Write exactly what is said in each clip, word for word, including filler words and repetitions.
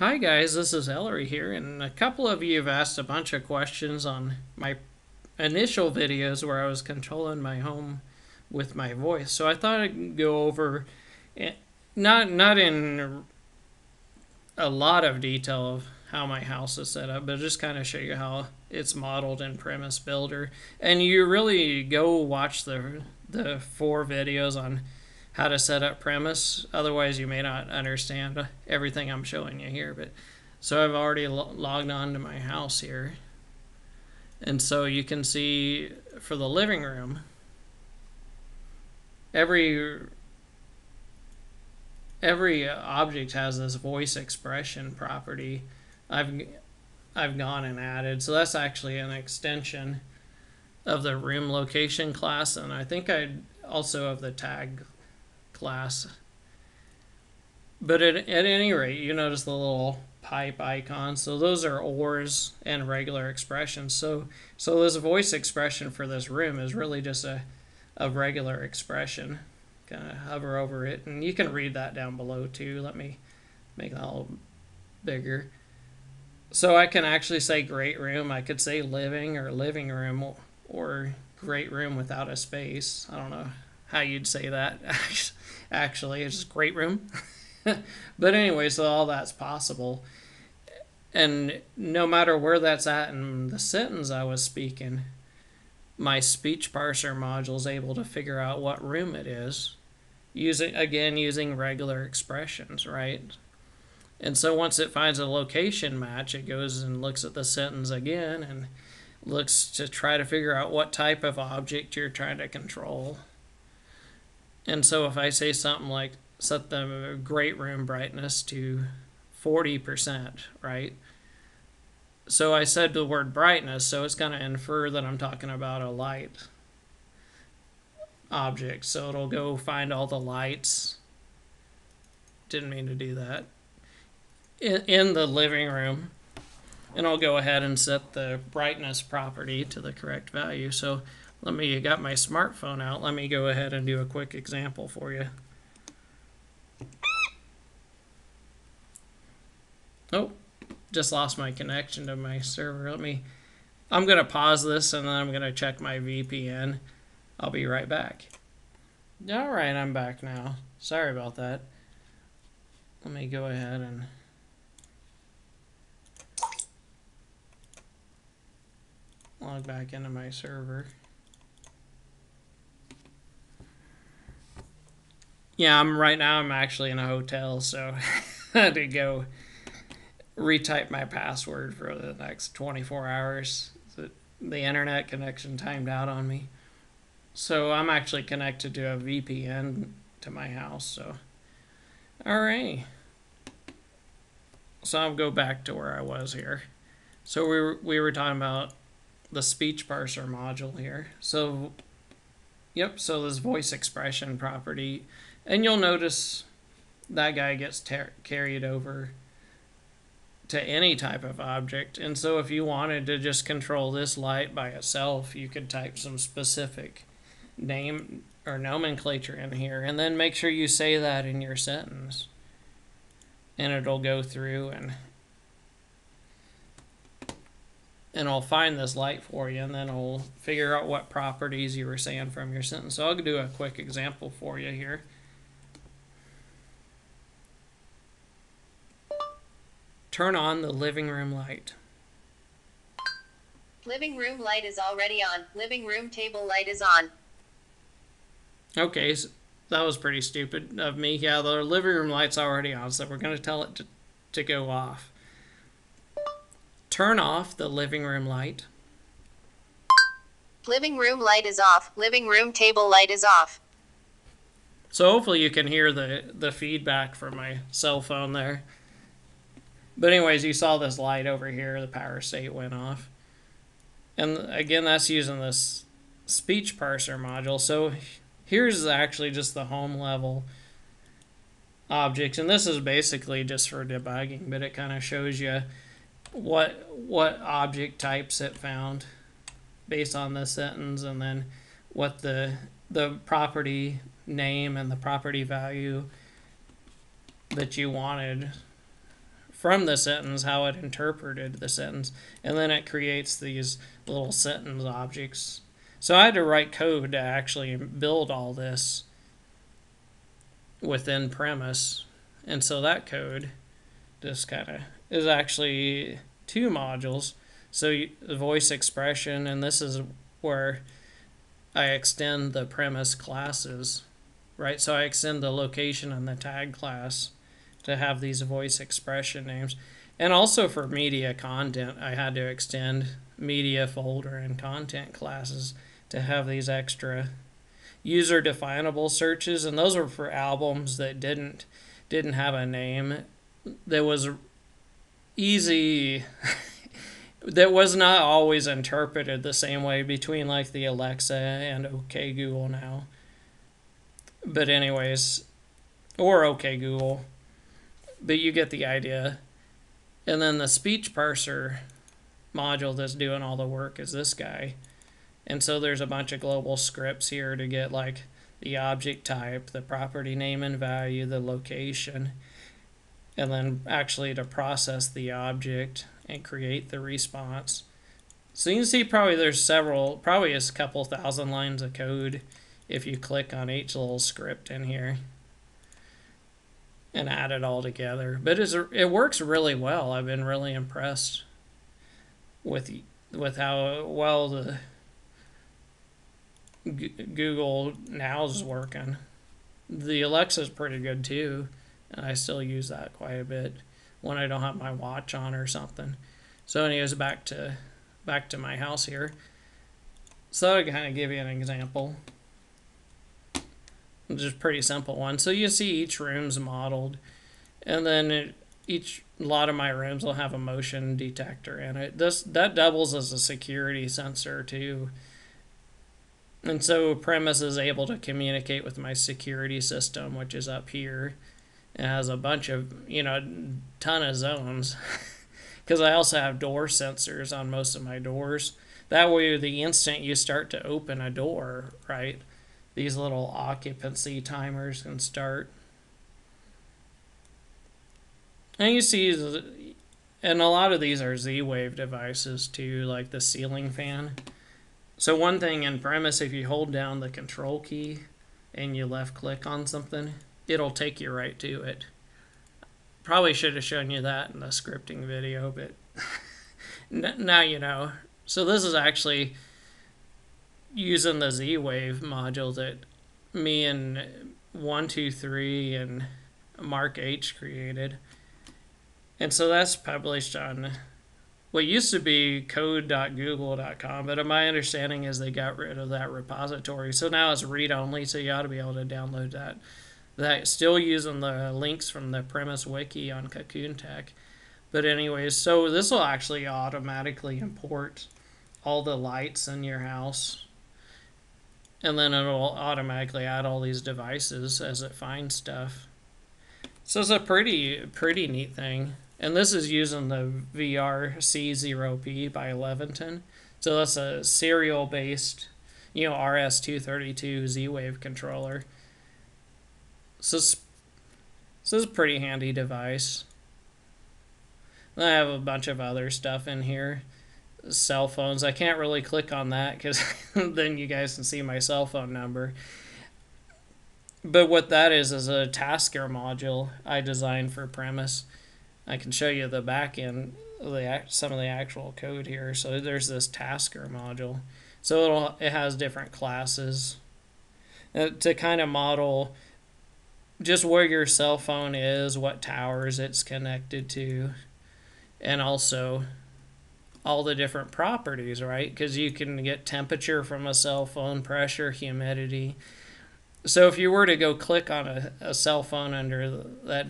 Hi guys, this is Ellery here, and a couple of you have asked a bunch of questions on my initial videos where I was controlling my home with my voice. So I thought I'd go over, not not in a lot of detail of how my house is set up, but just kind of show you how it's modeled in Premise Builder. And you really go watch the the four videos on how to set up Premise, otherwise you may not understand everything I'm showing you here. But so I've already lo logged on to my house here, and so you can see for the living room, every every object has this voice expression property I've I've gone and added. So that's actually an extension of the room location class, and I think I also of the tag class. But at, at any rate, you notice the little pipe icon. So those are O Rs and regular expressions. So so this voice expression for this room is really just a, a regular expression. Kind of hover over it, and you can read that down below too. Let me make that a little bigger. So I can actually say great room. I could say living or living room or, or great room without a space. I don't know how you'd say that. Actually, it's just great room. But anyway, so all that's possible. And no matter where that's at in the sentence I was speaking, my speech parser module is able to figure out what room it is, using again using regular expressions, right? And so once it finds a location match, it goes and looks at the sentence again and looks to try to figure out what type of object you're trying to control. And so if I say something like, set the great room brightness to forty percent, right? So I said the word brightness, so it's going to infer that I'm talking about a light object. So it'll go find all the lights. Didn't mean to do that. In, in the living room. And I'll go ahead and set the brightness property to the correct value. So let me, you got my smartphone out. Let me go ahead and do a quick example for you. Oh, just lost my connection to my server. Let me, I'm going to pause this and then I'm going to check my V P N. I'll be right back. All right, I'm back now. Sorry about that. Let me go ahead and log back into my server. Yeah, I'm right now I'm actually in a hotel, so I had to go retype my password for the next twenty-four hours. The internet connection timed out on me. So I'm actually connected to a V P N to my house, so all right. So I'll go back to where I was here. So we were, we were talking about the speech parser module here. So yep, so this voice expression property, and you'll notice that guy gets carried over to any type of object. And so if you wanted to just control this light by itself, you could type some specific name or nomenclature in here, and then make sure you say that in your sentence, and it'll go through and and I'll find this light for you, and then I'll figure out what properties you were saying from your sentence. So I'll do a quick example for you here. Turn on the living room light. Living room light is already on. Living room table light is on. Okay, so that was pretty stupid of me. Yeah, the living room light's already on, so we're going to tell it to, to go off. Turn off the living room light. Living room light is off. Living room table light is off. So hopefully you can hear the, the feedback from my cell phone there. But anyways, you saw this light over here. The power state went off. And again, that's using this speech parser module. So here's actually just the home level objects. And this is basically just for debugging, but it kind of shows you what what object types it found based on the sentence, and then what the the property name and the property value that you wanted from the sentence how it interpreted the sentence, and then it creates these little sentence objects. So I had to write code to actually build all this within Premise, and so that code just kind of is actually two modules. So you, the voice expression, and this is where I extend the Premise classes, right? So I extend the location and the tag class to have these voice expression names. And also for media content, I had to extend media folder and content classes to have these extra user definable searches, and those were for albums that didn't didn't have a name that was easy that was not always interpreted the same way between like the Alexa and OK Google Now. But anyways, or OK Google, but you get the idea. And then the speech parser module that's doing all the work is this guy. And so there's a bunch of global scripts here to get like the object type, the property name and value, the location, and then actually to process the object and create the response. So you can see probably there's several, probably a couple thousand lines of code if you click on each little script in here and add it all together. But it's, it works really well. I've been really impressed with with how well the G Google Now's working. The Alexa's pretty good too, and I still use that quite a bit when I don't have my watch on or something. So anyways, back to back to my house here. So that'll kind of give you an example. Just pretty simple one. So you see each room's modeled, and then it, each lot of my rooms will have a motion detector in it. This that doubles as a security sensor too. And so Premise is able to communicate with my security system, which is up here. It has a bunch of, you know, ton of zones, because I also have door sensors on most of my doors. That way, the instant you start to open a door, right, these little occupancy timers can start. And you see, and a lot of these are Z-Wave devices too, like the ceiling fan. So one thing in Premise, if you hold down the control key and you left click on something, it'll take you right to it. Probably should have shown you that in the scripting video, but now you know. So this is actually using the Z-Wave module that me and one two three and Mark H created. And so that's published on what used to be code dot google dot com, but my understanding is they got rid of that repository. So now it's read-only, so you ought to be able to download that. That still using the links from the Premise Wiki on Cocoon Tech. But anyways, so this will actually automatically import all the lights in your house, and then it'll automatically add all these devices as it finds stuff. So it's a pretty pretty neat thing. And this is using the V R C zero P by Leviton. So that's a serial-based, you know, R S two thirty-two Z-Wave controller. So this, so this is a pretty handy device. And I have a bunch of other stuff in here. Cell phones. I can't really click on that because then you guys can see my cell phone number. But what that is is a Tasker module I designed for Premise. I can show you the back end, the, some of the actual code here. So there's this Tasker module. So it'll, it has different classes to kind of model just where your cell phone is, what towers it's connected to, and also all the different properties, right? Because you can get temperature from a cell phone, pressure, humidity. So if you were to go click on a, a cell phone under that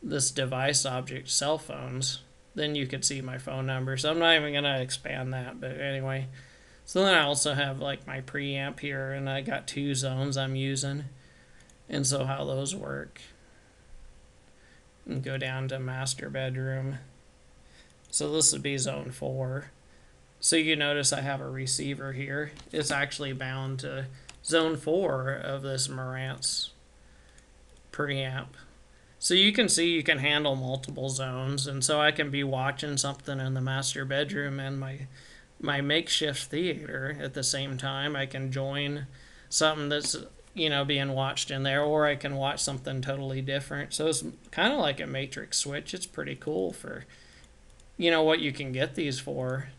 this device object, cell phones, then you could see my phone number. So I'm not even going to expand that, but anyway. So then I also have like my preamp here, and I got two zones I'm using, and so how those work. And go down to master bedroom. So this would be zone four. So you notice I have a receiver here. It's actually bound to zone four of this Marantz preamp. So you can see you can handle multiple zones, and so I can be watching something in the master bedroom and my my makeshift theater at the same time. I can join something that's, you know, being watched in there, or I can watch something totally different. So it's kind of like a matrix switch. It's pretty cool for, you know, what you can get these for.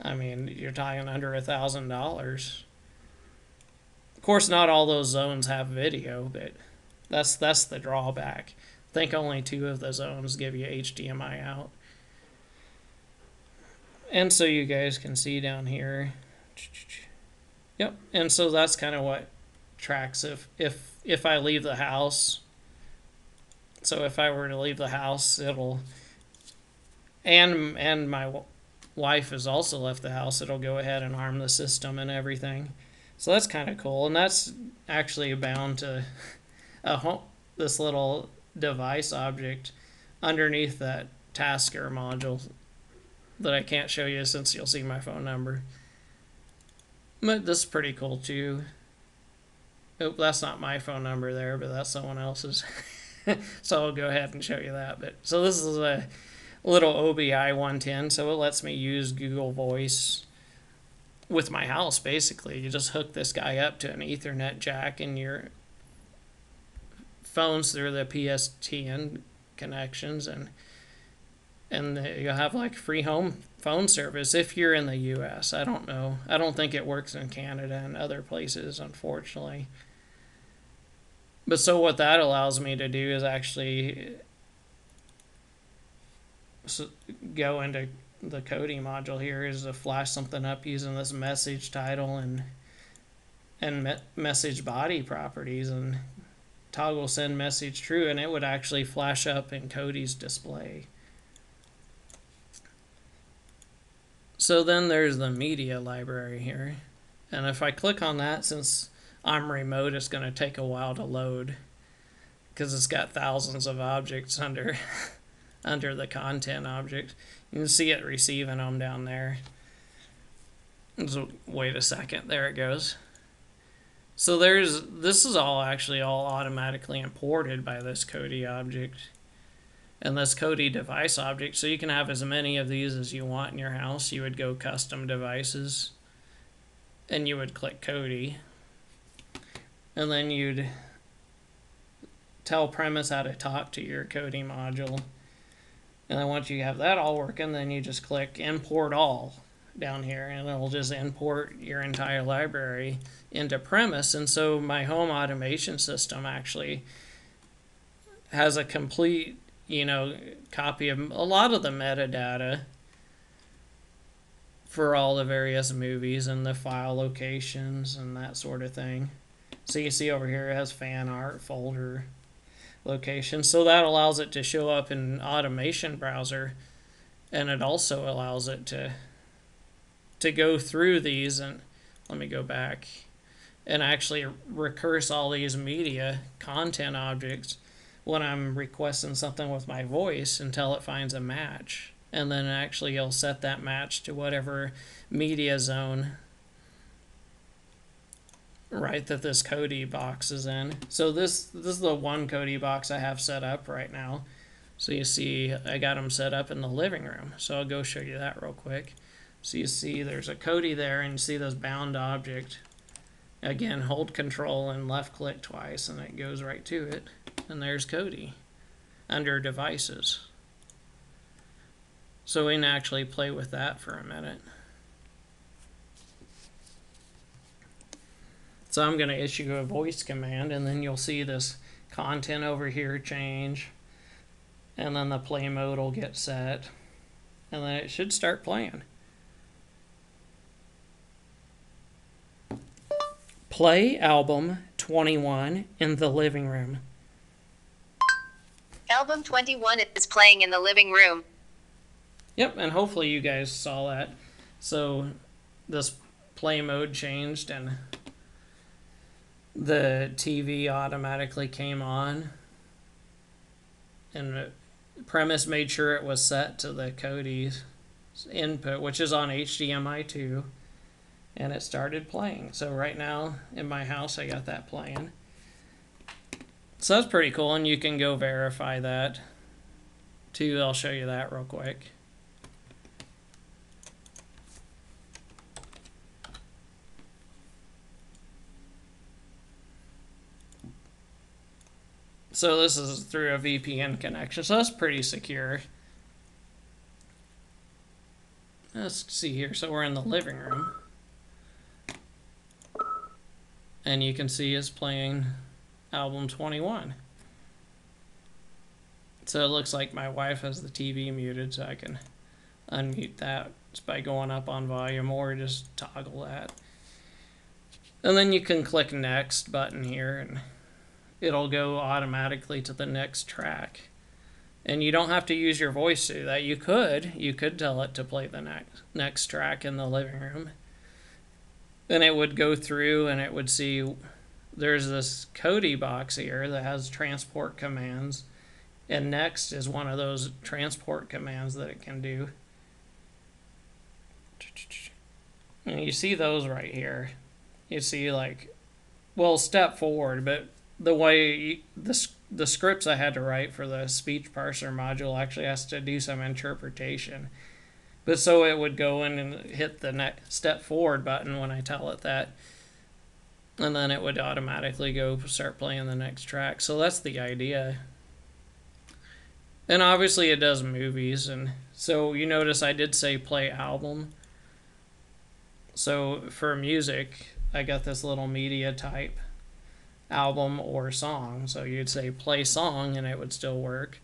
I mean, you're talking under a thousand dollars. Of course, not all those zones have video, but that's that's the drawback. I think only two of the zones give you H D M I out. And so you guys can see down here. Yep. And so that's kind of what tracks if if if I leave the house. So if I were to leave the house, it'll and and my wife has also left the house, it'll go ahead and arm the system and everything. So that's kind of cool, and that's actually bound to a home, this little device object underneath that Tasker module that I can't show you since you'll see my phone number. But this is pretty cool too. Oh, that's not my phone number there, but that's someone else's. So I'll go ahead and show you that. But so this is a little O B I one ten, so it lets me use Google Voice with my house basically. You just hook this guy up to an Ethernet jack and your phones through the P S T N connections, and and you'll have like free home phone service if you're in the U S I don't know. I don't think it works in Canada and other places, unfortunately. But so what that allows me to do is actually go into the Kodi module here, is to flash something up using this message title and and me message body properties, and toggle send message true, and it would actually flash up in Kodi's display. So then there's the media library here, and if I click on that, since I'm remote, it's going to take a while to load because it's got thousands of objects under under the content object. You can see it receiving them down there. So wait a second, there it goes. So there's this is all actually all automatically imported by this Kodi object and this Kodi device object, so you can have as many of these as you want in your house. You would go custom devices, and you would click Kodi, and then you'd tell Premise how to talk to your Kodi module, and then once you have that all working, then you just click import all down here, and it'll just import your entire library into Premise. And so my home automation system actually has a complete, you know, copy of a lot of the metadata for all the various movies and the file locations and that sort of thing. So you see over here it has fan art, folder, location. So that allows it to show up in automation browser, and it also allows it to to go through these, and let me go back, and actually recurse all these media content objects when I'm requesting something with my voice until it finds a match. And then actually you'll set that match to whatever media zone, right, that this Kodi box is in. So this this is the one Kodi box I have set up right now. So you see I got them set up in the living room. So I'll go show you that real quick. So you see there's a Kodi there, and you see this bound object. Again, hold control and left click twice, and it goes right to it. And there's Kodi under devices. So we can actually play with that for a minute. So I'm going to issue a voice command, and then you'll see this content over here change, and then the play mode will get set, and then it should start playing. Play album twenty-one in the living room. Album twenty-one is playing in the living room. Yep, and hopefully you guys saw that. So this play mode changed, and the T V automatically came on, and Premise made sure it was set to the Kodi's input, which is on H D M I two, and it started playing. So right now in my house I got that playing. So that's pretty cool, and you can go verify that too. I'll show you that real quick. So this is through a V P N connection, so that's pretty secure. Let's see here, so we're in the living room. And you can see it's playing album twenty-one. So it looks like my wife has the T V muted, so I can unmute that just by going up on volume or just toggle that. And then you can click next button here and it'll go automatically to the next track. And you don't have to use your voice to do that. You could. You could tell it to play the next, next track in the living room. Then it would go through and it would see there's this Kodi box here that has transport commands. And next is one of those transport commands that it can do. And you see those right here. You see like, well, step forward, but the way you, the, the scripts I had to write for the speech parser module actually has to do some interpretation. But so it would go in and hit the next step forward button when I tell it that. And then it would automatically go start playing the next track. So that's the idea. And obviously it does movies. And so you notice I did say play album. So for music, I got this little media type. Album or song, so you'd say play song and it would still work,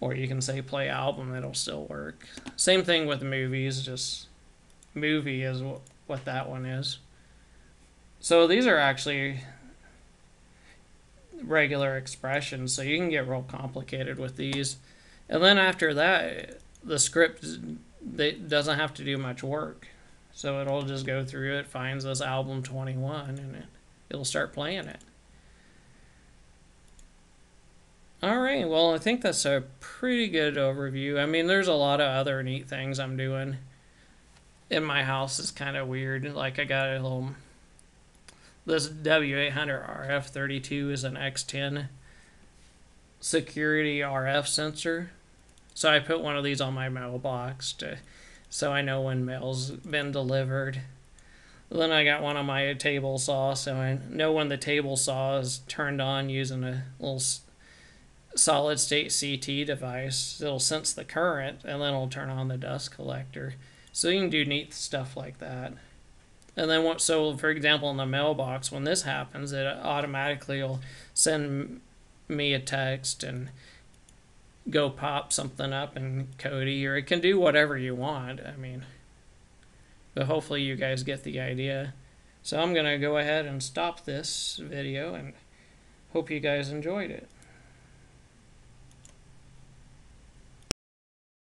or you can say play album, it'll still work. Same thing with movies, just movie is what that one is. So these are actually regular expressions, so you can get real complicated with these. And then after that, the script doesn't have to do much work, so it'll just go through, it finds this album twenty-one and it it'll start playing it. All right, well, I think that's a pretty good overview. I mean, there's a lot of other neat things I'm doing in my house. It's kind of weird. Like I got a little, this W eight hundred R F thirty-two is an X ten security R F sensor. So I put one of these on my mailbox to, so I know when mail's been delivered. Then I got one on my table saw, so I know when the table saw is turned on using a little solid state C T device. It'll sense the current and then it'll turn on the dust collector. So you can do neat stuff like that. And then what, so for example, in the mailbox, when this happens, it automatically will send me a text and go pop something up in Kodi, or it can do whatever you want. I mean, but hopefully you guys get the idea. So I'm going to go ahead and stop this video and hope you guys enjoyed it.